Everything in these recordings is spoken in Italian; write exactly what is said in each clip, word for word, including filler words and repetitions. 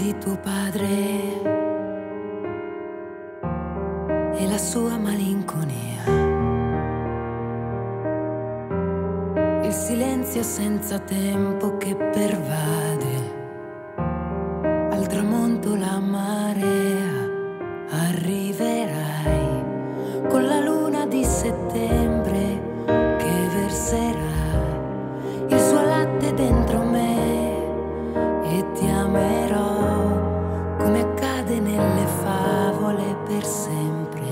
di tuo padre e la sua malinconia, il silenzio senza tempo che pervade al tramonto la marea. Arriverai con la luna di settembre che verserà il suo latte dentro me, e ti amerò come accade nelle favole per sempre.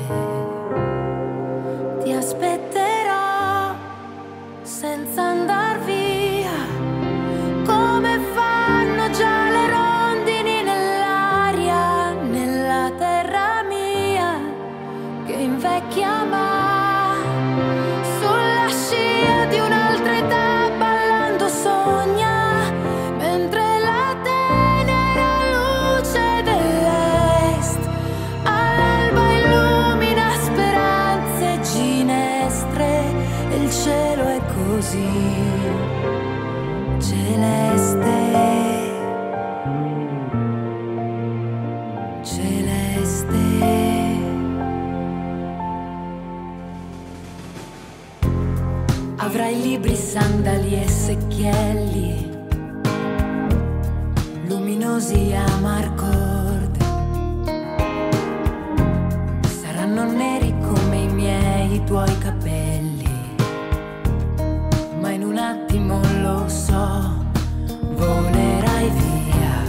Ti aspetterò senza andar via, come fanno già le rondini nell'aria, nella terra mia che invecchia ma sulla scia di un'altra età ballando sogna. Il cielo è così celeste, celeste. Avrai libri, sandali e secchielli luminosi a marcorde, saranno neri come i miei, i tuoi capelli. Un attimo lo so, volerai via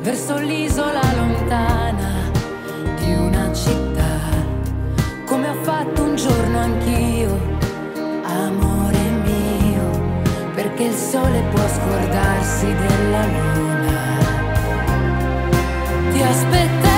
verso l'isola lontana di una città, come ho fatto un giorno anch'io, amore mio, perché il sole può scordarsi della luna. Ti aspetterò.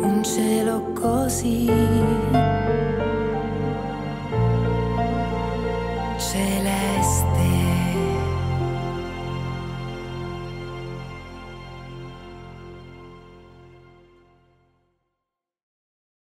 Un cielo così